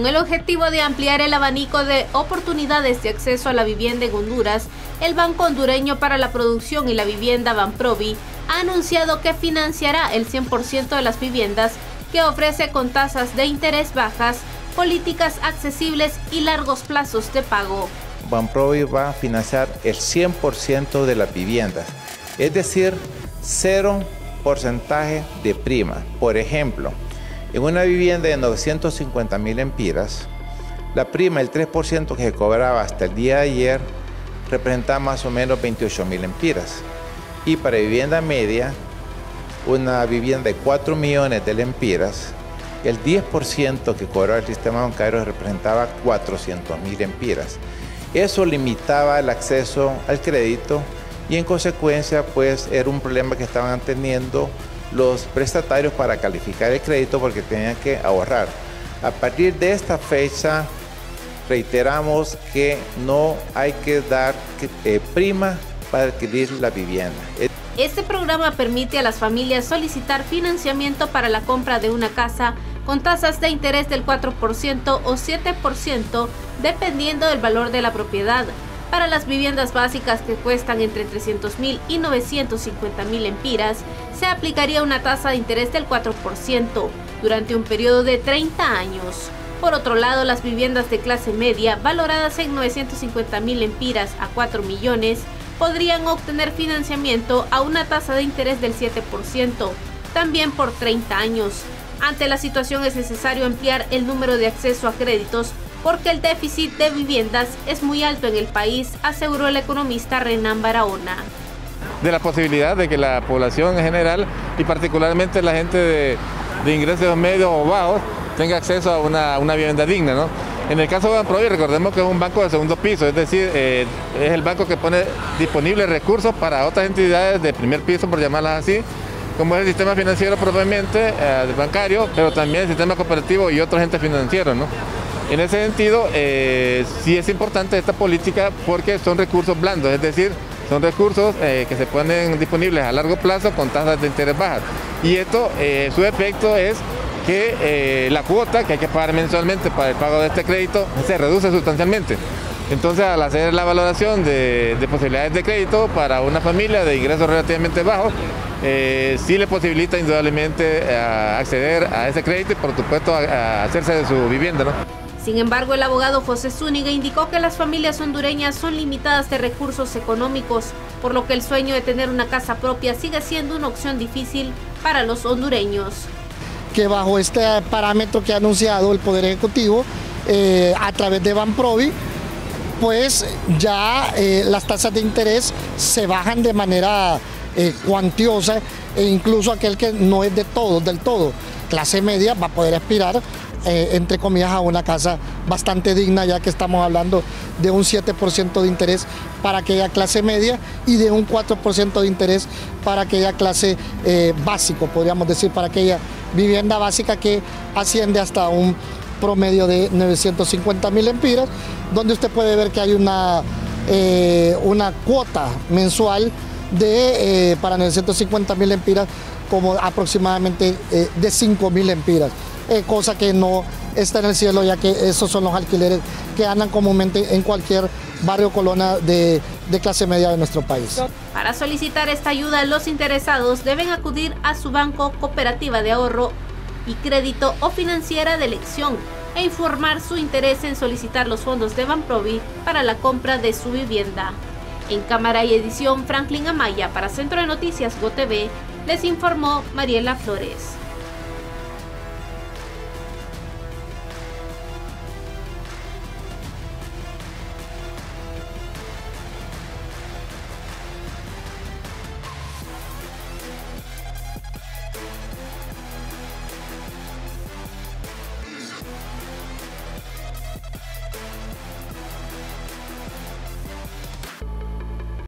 con el objetivo de ampliar el abanico de oportunidades de acceso a la vivienda en Honduras. El Banco Hondureño para la Producción y la Vivienda, Banprovi, ha anunciado que financiará el 100% de las viviendas que ofrece con tasas de interés bajas, políticas accesibles y largos plazos de pago. Banprovi va a financiar el 100% de las viviendas, es decir, 0% de prima. Por ejemplo, en una vivienda de 950.000 empiras, la prima, el 3% que se cobraba hasta el día de ayer, representaba más o menos 28.000 empiras. Y para vivienda media, una vivienda de 4 millones de lempiras, el 10% que cobraba el sistema bancario representaba 400.000 empiras. Eso limitaba el acceso al crédito y en consecuencia pues era un problema que estaban teniendo los prestatarios para calificar el crédito porque tenían que ahorrar. A partir de esta fecha reiteramos que no hay que dar prima para adquirir la vivienda. Este programa permite a las familias solicitar financiamiento para la compra de una casa con tasas de interés del 4% o 7% dependiendo del valor de la propiedad. Para las viviendas básicas que cuestan entre 300.000 y 950.000 empiras, se aplicaría una tasa de interés del 4% durante un periodo de 30 años. Por otro lado, las viviendas de clase media, valoradas en 950.000 empiras a 4 millones, podrían obtener financiamiento a una tasa de interés del 7%, también por 30 años. Ante la situación es necesario ampliar el número de acceso a créditos porque el déficit de viviendas es muy alto en el país, aseguró el economista Renán Barahona. De la posibilidad de que la población en general y particularmente la gente de ingresos medios o bajos tenga acceso a una vivienda digna, ¿no? En el caso de Banprovi, recordemos que es un banco de segundo piso, es decir, es el banco que pone disponibles recursos para otras entidades de primer piso, por llamarlas así, como es el sistema financiero propiamente, bancario, pero también el sistema cooperativo y otros entes financieros, ¿no? En ese sentido, sí es importante esta política porque son recursos blandos, es decir, son recursos que se ponen disponibles a largo plazo con tasas de interés bajas. Y esto, su efecto es que la cuota que hay que pagar mensualmente para el pago de este crédito se reduce sustancialmente. Entonces, al hacer la valoración de posibilidades de crédito para una familia de ingresos relativamente bajos, sí le posibilita indudablemente acceder a ese crédito y, por supuesto, a hacerse de su vivienda, ¿no? Sin embargo, el abogado José Zúñiga indicó que las familias hondureñas son limitadas de recursos económicos, por lo que el sueño de tener una casa propia sigue siendo una opción difícil para los hondureños. Que bajo este parámetro que ha anunciado el Poder Ejecutivo, a través de Banprovi, pues ya las tasas de interés se bajan de manera cuantiosa e incluso aquel que no es de todos, del todo, clase media, va a poder aspirar entre comillas a una casa bastante digna, ya que estamos hablando de un 7% de interés para aquella clase media y de un 4% de interés para aquella clase básico, podríamos decir, para aquella vivienda básica que asciende hasta un promedio de 950.000 empiras, donde usted puede ver que hay una cuota mensual de para 950.000 empiras como aproximadamente de 5.000 empiras. Cosa que no está en el cielo, ya que esos son los alquileres que andan comúnmente en cualquier barrio colona de clase media de nuestro país. Para solicitar esta ayuda, los interesados deben acudir a su banco, cooperativa de ahorro y crédito o financiera de elección e informar su interés en solicitar los fondos de Banprovi para la compra de su vivienda. En cámara y edición, Franklin Amaya, para Centro de Noticias GoTV, les informó Mariela Flores.